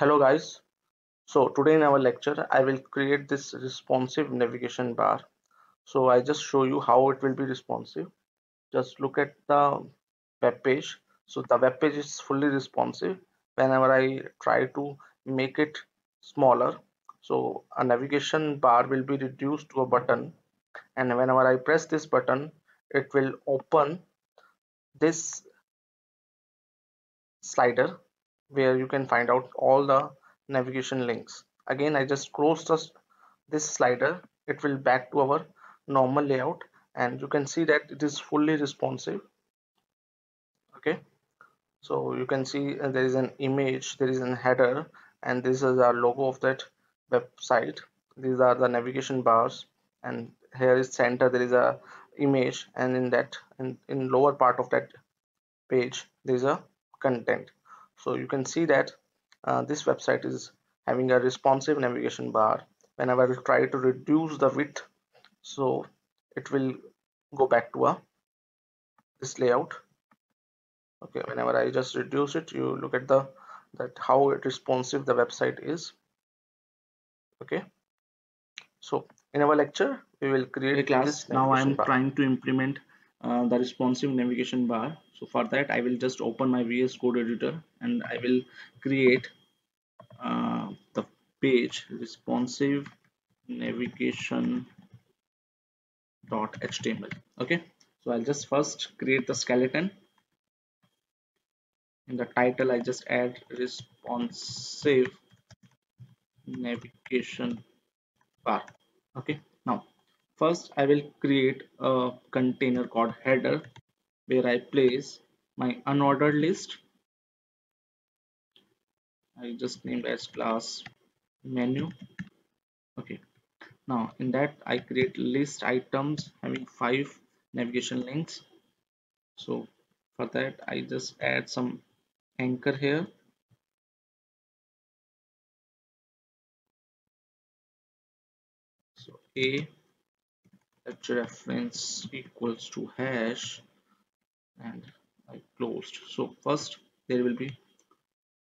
Hello guys, so today in our lecture I will create this responsive navigation bar. So I just show you how it will be responsive. Just look at the web page. So the web page is fully responsive. Whenever I try to make it smaller, so a navigation bar will be reduced to a button, and whenever I press this button, it will open this slider where you can find out all the navigation links. Again, I just close this slider, it will back to our normal layout, and you can see that it is fully responsive. Okay, so you can see there is an image, there is a header, and this is our logo of that website. These are the navigation bars, and here is center, there is a image, and in lower part of that page there is a content. So you can see that this website is having a responsive navigation bar. Whenever I try to reduce the width, so it will go back to this layout. Okay, whenever I just reduce it, you look at that how responsive the website is. Okay, so in our lecture we will create class. Now I am trying to implement the responsive navigation bar. So for that I will just open my VS Code editor, and I will create the page responsive navigation.html. okay, so I'll just first create the skeleton. In the title I just add responsive navigation bar. Okay, now first I will create a container called header where I place my unordered list. I just named as class menu. Okay, now in that I create list items having 5 navigation links. So for that I just add some anchor here. So a reference equals to hash, and I closed. So first there will be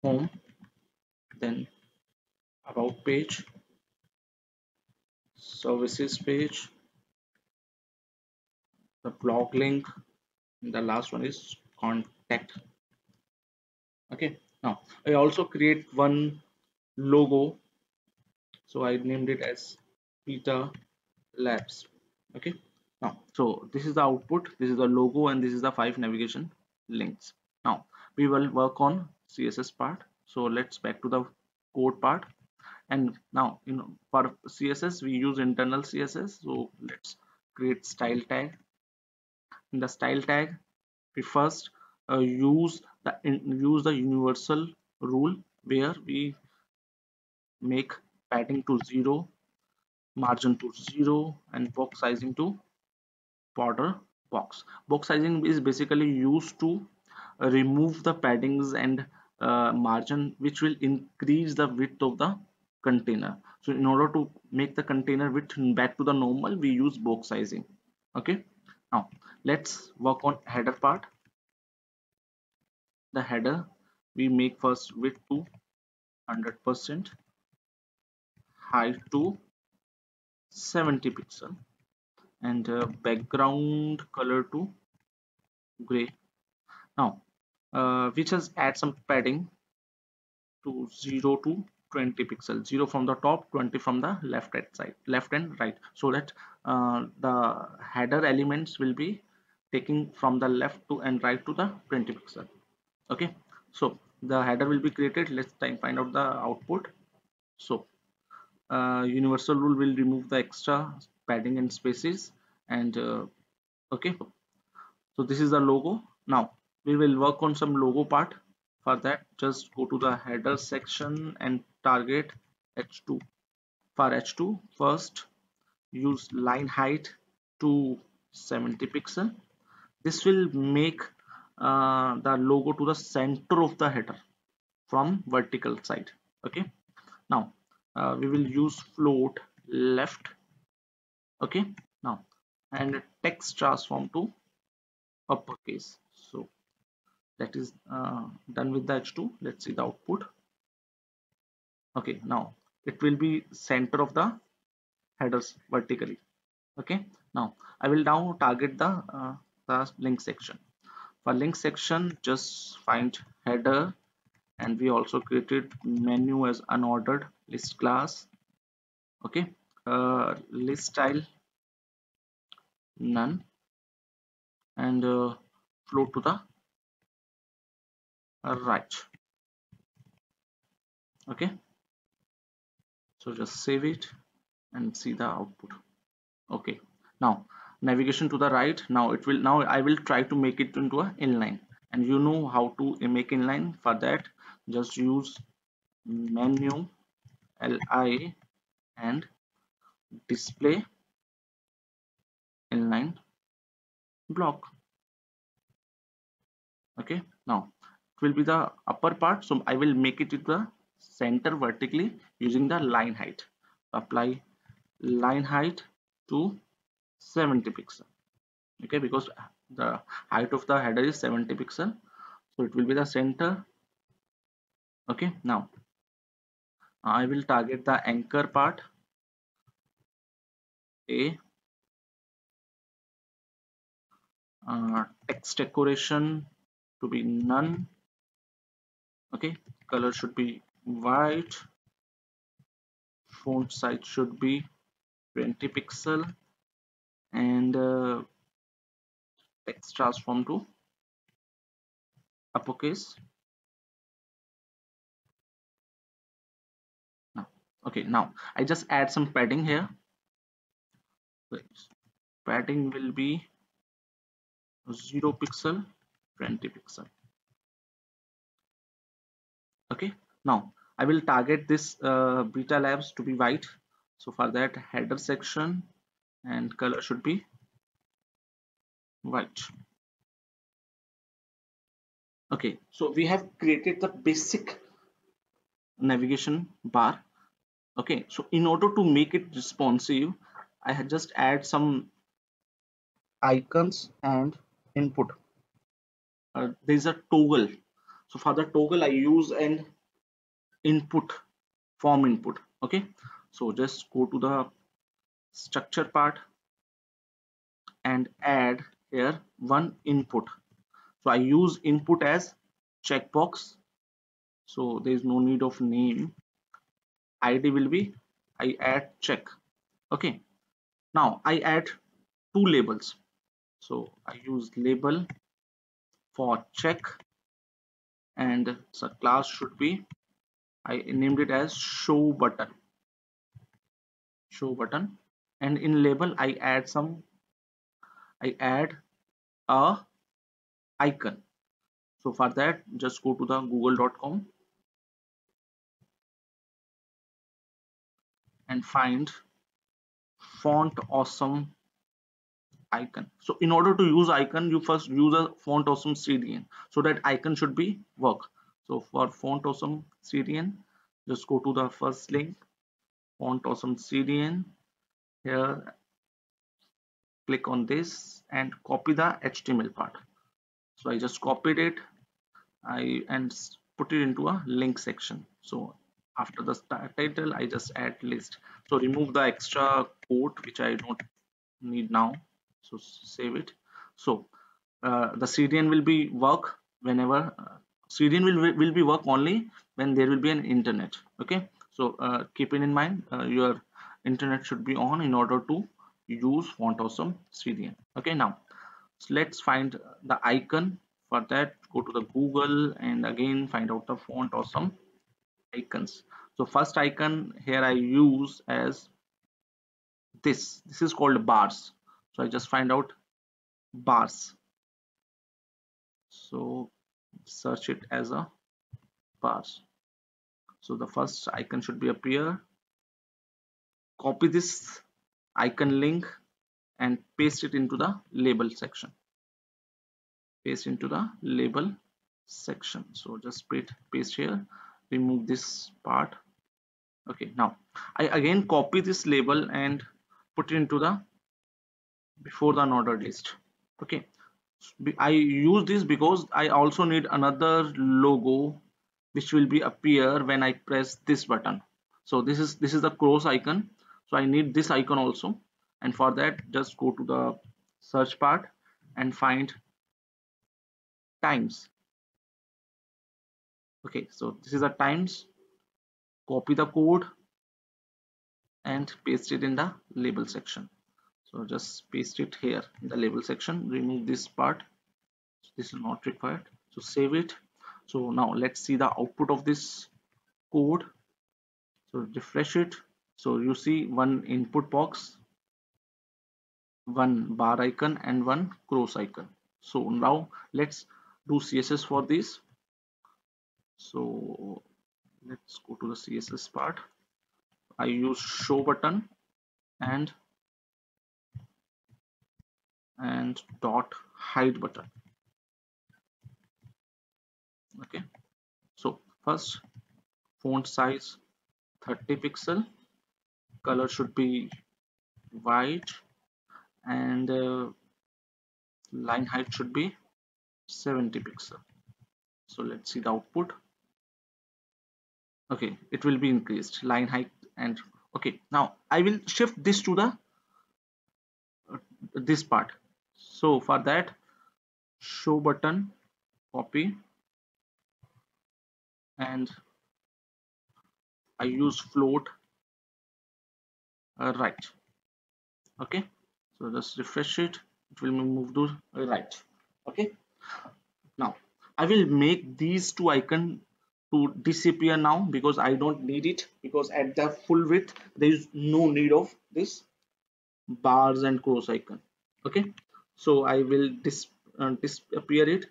home, then about page, services page, the blog link, and the last one is contact. Okay, now I also create one logo, so I named it as Beta Labs. Okay, now so this is the output, this is the logo, and this is the 5 navigation links. Now we will work on CSS part, so let's back to the code part. And now for CSS we use internal CSS, so let's create style tag. In the style tag we first use the universal rule where we make padding to 0, margin to 0, and box sizing to border box. Box sizing is basically used to remove the paddings and margin, which will increase the width of the container. So in order to make the container width back to the normal, we use box sizing. Okay, now let's work on header part. The header we make first width to 100%, height to 70 pixel, and background color to gray. Now we just add some padding to 0 to 20 pixel, 0 from the top, 20 from the left and right, so that the header elements will be taking from the left to and right to the 20 pixel. Okay, so the header will be created. Let's find out the output. So universal rule will remove the extra padding and spaces, and okay, so this is the logo. Now we will work on some logo part. For that just go to the header section and target h2. For h2 first use line height to 70 pixel. This will make the logo to the center of the header from vertical side. Okay, now we will use float left. Okay, now and text transform to uppercase. So that is done with the h2. Let's see the output. Okay, now it will be center of the headers vertically. Okay, now I will now target the link section. For link section, just find header, and we also created menu as unordered list class. Okay, list style none, and float to the right. Okay, so just save it and see the output. Okay, now navigation to the right. Now it will, now I will try to make it into an inline, and you know how to make inline. For that, just use menu li and display inline block. Okay, now it will be the upper part, so I will make it to the center vertically using the line height. Apply line height to 70 pixel. Okay, because the height of the header is 70 pixel, so it will be the center. Okay, now I will target the anchor part a text decoration to be none. Okay, color should be white, font size should be 20 pixel, and text transform to uppercase. Now, okay, now I just add some padding here. Padding will be 0 pixel, 20 pixel. Okay, now I will target this Beta Labs to be white. So for that, header section and color should be white. Okay, so we have created the basic navigation bar. Okay, so in order to make it responsive, I had just add some icons and input. There is a toggle. So for the toggle, I use an input form input. Okay, so just go to the structure part and add here one input. So I use input as checkbox, so there is no need of name. ID will be I add check. Okay, now I add two labels, so I use label for check, and so class should be, I named it as show button. Show button, and in label I add some, I add a icon. So for that, just go to the google.com and find Font Awesome icon. So in order to use icon, you first use a Font Awesome CDN, so that icon should be work. So for Font Awesome CDN, just go to the first link, Font Awesome CDN. Here, click on this and copy the HTML part. So I just copied it, and put it into a link section. So after the title, I just add list. So remove the extra quote which I don't need now. So save it. So the CDN will be work whenever. CDN will be work only when there will be an internet. Okay, so keep it in mind, your internet should be on in order to use Font Awesome CDN. Okay, now so let's find the icon. For that, go to the Google and again find out the Font Awesome icons. So first icon here I use as this. This is called bars. So I just find out bars. So search it as a bars. So the first icon should be appear. Copy this icon link and paste it into the label section. Paste into the label section. So just paste here. Remove this part. Okay, now I again copy this label and put it into the before the unordered list. Okay, I use this because I also need another logo which will be appear when I press this button. So this is the cross icon. So I need this icon also, and for that just go to the search part and find times. Okay, so this is a times. Copy the code and paste it in the label section. So just paste it here in the label section. Remove this part. This is not required. So save it. So now let's see the output of this code. So refresh it. So you see one input box, one bar icon, and one cross icon. So now let's do CSS for this. So let's go to the CSS part. I use show button and dot hide button. Okay, so first font size 30 pixel, color should be white, and line height should be 70 pixel. So let's see the output. Okay, it will be increased line height. And okay, now I will shift this to the this part. So for that, show button, copy, and I use float right. Okay, so just refresh it. It will move to right. Okay, now I will make these two icons to disappear now, because I don't need it, because at the full width there is no need of this bars and cross icon. Okay, so I will disappear it.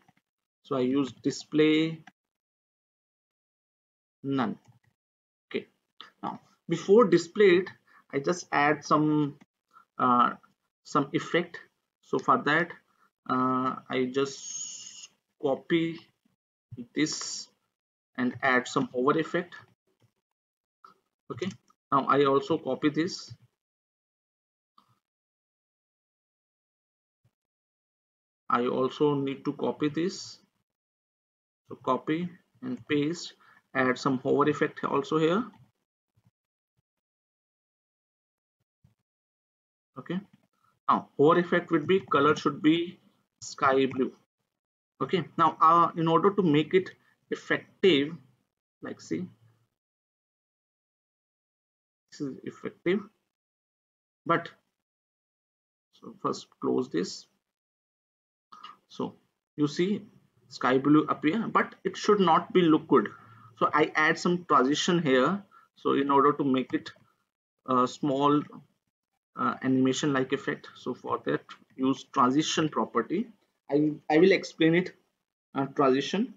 So I use display none. Okay, now before display it, I just add some effect. So for that, I just copy this and add some hover effect. Okay, now I also copy this so copy and paste, add some hover effect also here. Okay, now hover effect would be, color should be sky blue. Okay, now in order to make it effective, like see, this is effective, but so first close this. So you see sky blue appear, but it should not be look good. So I add some transition here. So in order to make it a small animation like effect, so for that use transition property. I will explain it transition.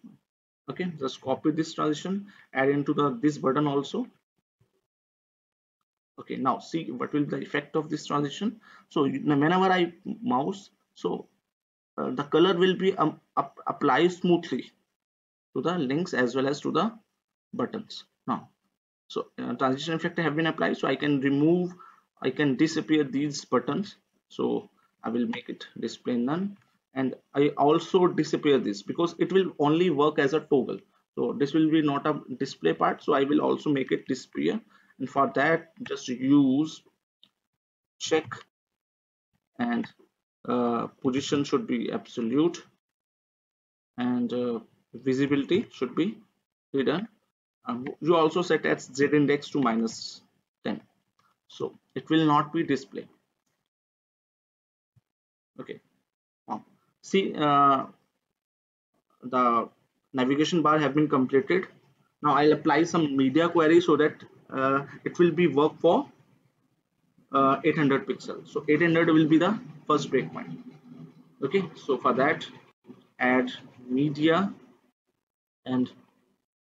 Okay, just copy this transition, add into this button also. Okay, now see what will be the effect of this transition. So whenever I mouse, so the color will be applied smoothly to the links as well as to the buttons now. So transition effect have been applied, so I can remove, I can disappear these buttons. So I will make it display none. And I also disappear this, because it will only work as a toggle. So this will be not a display part. So I will also make it disappear. And for that, just use check, and position should be absolute, and visibility should be hidden. You also set as z index to -10. So it will not be displayed. Okay. See, the navigation bar have been completed. Now I'll apply some media query so that it will be work for 800 pixels. So 800 will be the first breakpoint. Okay, so for that, add media, and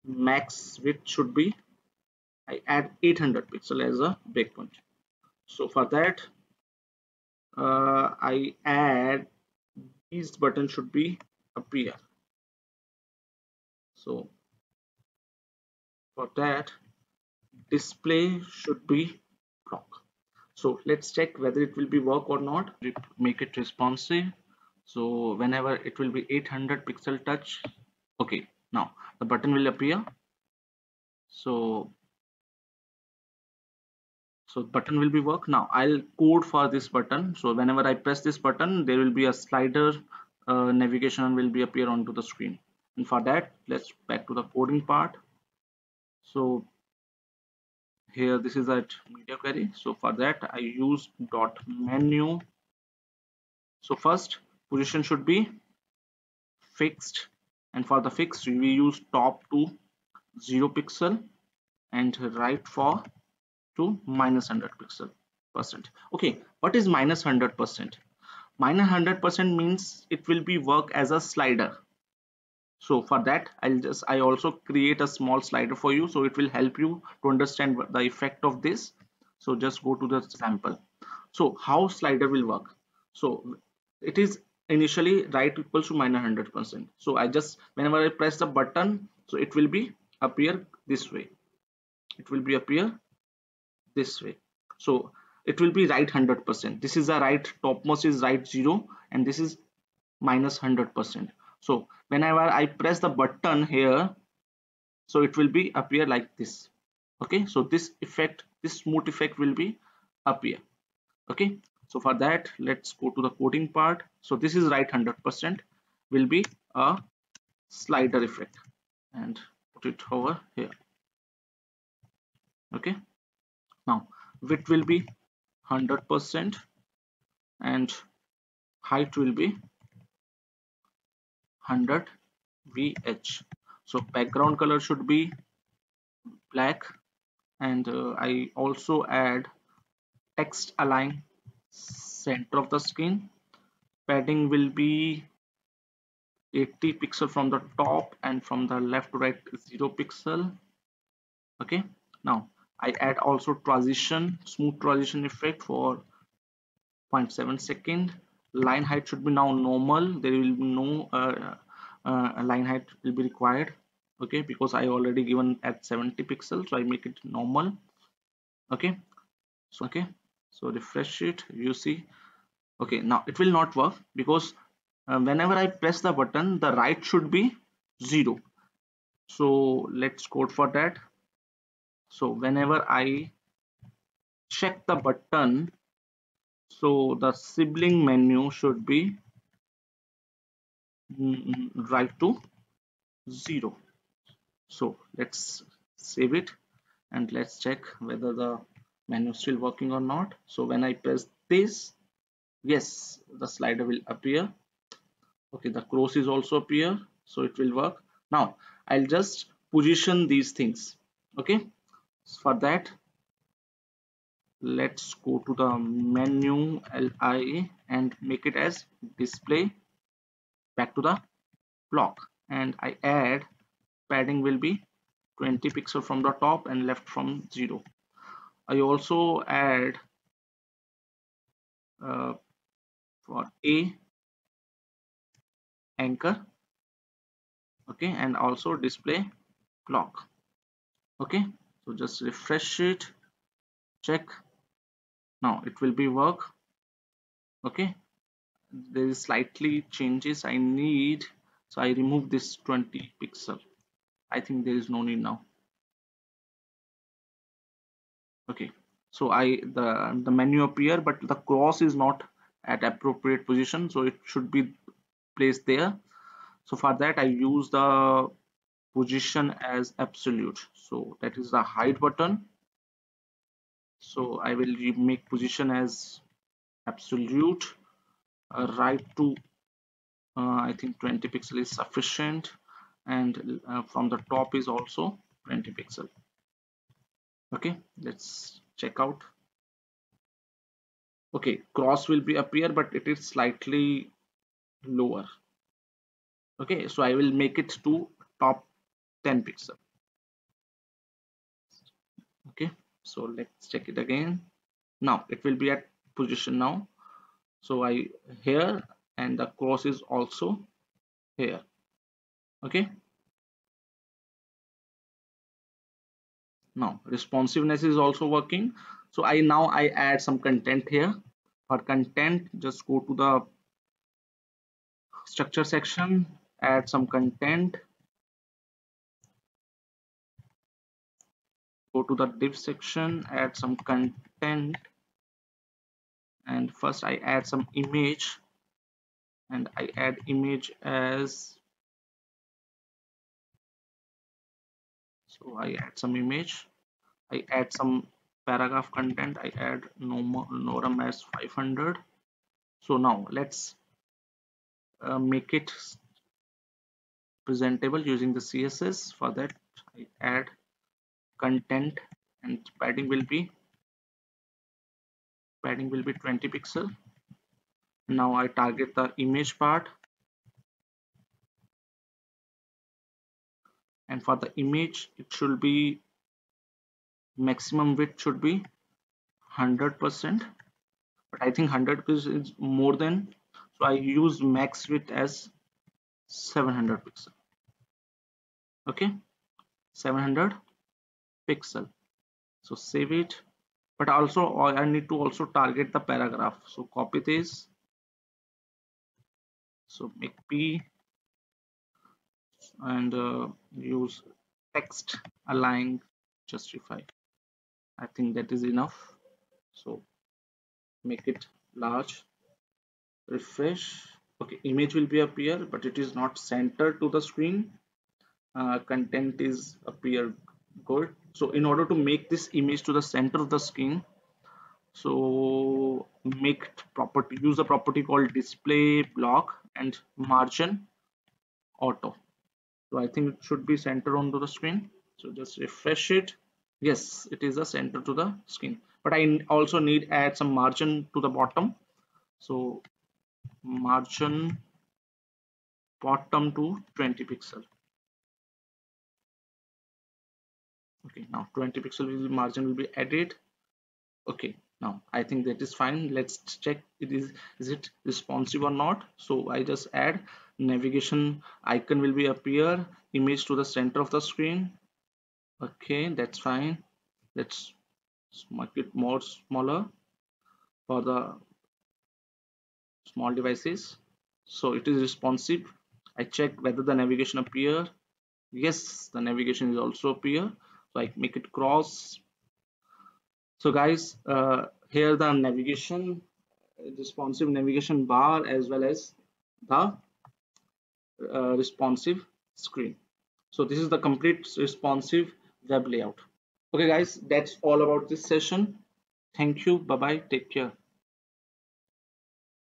max width should be, I add 800 pixels as a breakpoint. So for that, I add these button should be appear. So for that, display should be block. So let's check whether it will be work or not. Make it responsive. So whenever it will be 800 pixel touch. Okay, now the button will appear. So So button will be work. Now I'll code for this button. So whenever I press this button, there will be a slider navigation will be appear onto the screen. And for that, let's back to the coding part. So here this is at media query. So for that I use dot menu. So first position should be fixed, and for the fixed we use top to 0 pixel and right for to -100%. Okay, what is -100%? -100% means it will be work as a slider. So for that I also create a small slider for you, so it will help you to understand the effect of this. So just go to the example. So how slider will work? So it is initially right equals to -100%. So I just whenever I press the button, so it will be appear this way. It will be appear this way. So it will be right 100%. This is a right, topmost is right 0, and this is -100%. So whenever I press the button here, so it will be appear like this. Okay, so this effect, this smooth effect will be appear. Okay, so for that let's go to the coding part. So this is right 100% will be a slider effect, and put it over here. Okay, now width will be 100% and height will be 100 VH. So background color should be black, and I also add text align center of the screen. Padding will be 80 pixel from the top, and from the left to right 0 pixel. Okay, now I add also transition, smooth transition effect for 0.7 second. Line height should be now normal. There will be no line height will be required. Okay, because I already given at 70 pixels, so I make it normal. Okay, so refresh it, you see. Okay, now it will not work because whenever I press the button, the right should be 0. So let's code for that. So whenever I check the button, so the sibling menu should be right to 0. So let's save it and let's check whether the menu is still working or not. So when I press this, yes, the slider will appear. Okay, the cross is also appear, so it will work. Now I'll just position these things. Okay, for that let's go to the menu li and make it as display. Back to the block, and I add padding will be 20 pixel from the top and left from 0. I also add for a anchor. Okay, and also display clock. Okay, so just refresh it, check. Now it will be work. Okay, there is slightly changes I need, so I remove this 20 pixel. I think there is no need now. Okay, so the menu appear, but the cross is not at appropriate position, so it should be placed there. So for that I use the position as absolute, so that is the hide button. So I will make position as absolute. Right to I think 20 pixel is sufficient, and from the top is also 20 pixel. Okay, let's check out. Okay, cross will be appear, but it is slightly lower. Okay, so I will make it to top 10 pixel. Okay, so let's check it again. Now it will be at position now. So I here, and the cross is also here. Okay, now responsiveness is also working. So I add some content here. For content, just go to the structure section, add some content, go to the div section, add some content, and first I add some image, and I add image as, so I add some image, I add some paragraph content, I add norm as 500. So now let's make it presentable using the CSS. For that I add content, and padding will be 20 pixel. Now I target the image part, and for the image it should be maximum width should be 100%, but I think 100% is more than, so I use max width as 700 pixel. Okay, 700 pixel. So save it, but also I need to also target the paragraph, so copy this, so make P and use text align justify. I think that is enough, so make it large, refresh. Okay, image will be appear, but it is not centered to the screen. Content is appear good. So in order to make this image to the center of the screen, so make property, use a property called display block and margin auto. So I think it should be centered onto the screen. So just refresh it. Yes, it is a center to the screen, but I also need add some margin to the bottom. So margin bottom to 20 pixel. Okay, now 20 pixel will be margin will be added. Okay, now I think that is fine. Let's check it is it responsive or not. So I just add navigation icon will be appear, image to the center of the screen. Okay, that's fine. Let's make it more smaller for the small devices. So it is responsive. I check whether the navigation appear. Yes, the navigation is also appear. So I make it cross. So guys, here the navigation, responsive navigation bar as well as the responsive screen. So this is the complete responsive web layout. Okay guys, that's all about this session. Thank you. Bye bye. Take care.